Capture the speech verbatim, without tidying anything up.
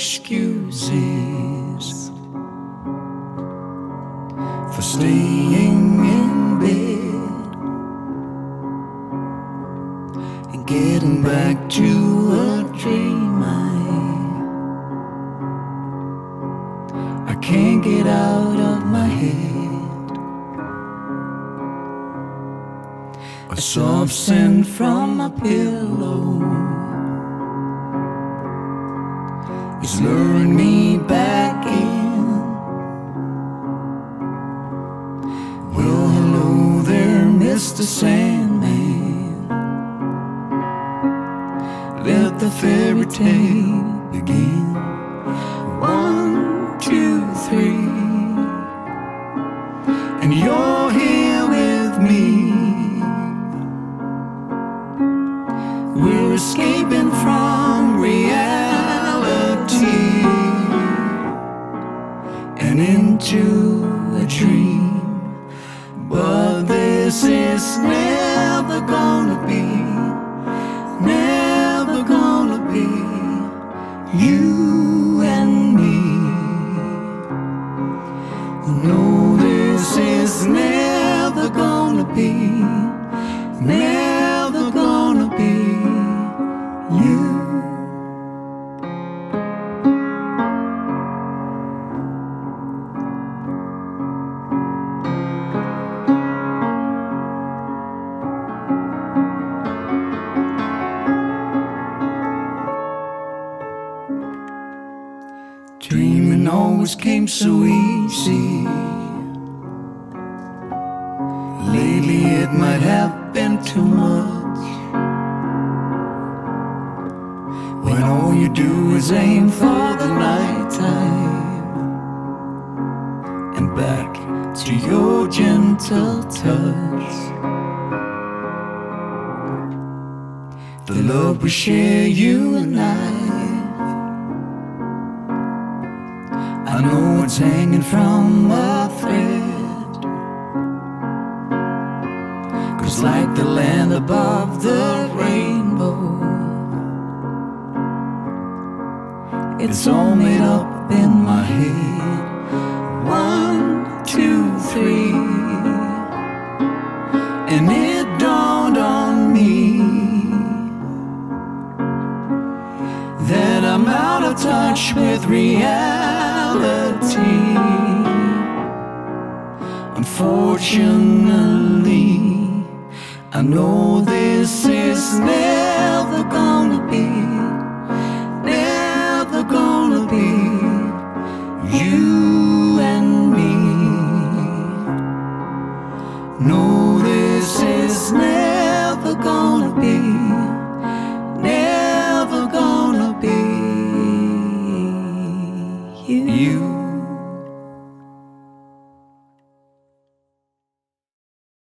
excuses for staying in bed and getting back to a dream I, I can't get out of my head. A soft scent from my pillow is luring me back in. Well, hello there, Mister Sandman. Let the fairy tale begin. One, two, three, and you're here with me. We're escaping from reality and into a dream, but this is never gonna be, never gonna be you and me. No, this is never gonna be, never gonna be you. Dreaming always came so easy. Lately it might have been too much, when all you do is aim for the night time and back to your gentle touch. The love we share, you and I, I know it's hanging from a thread, 'cause like the land above the rainbow, it's all made up in my head. One, two, three, and it dawned on me that I'm out of touch with reality. Unfortunately, I know this is never gonna be, never gonna be you and me. No, this is never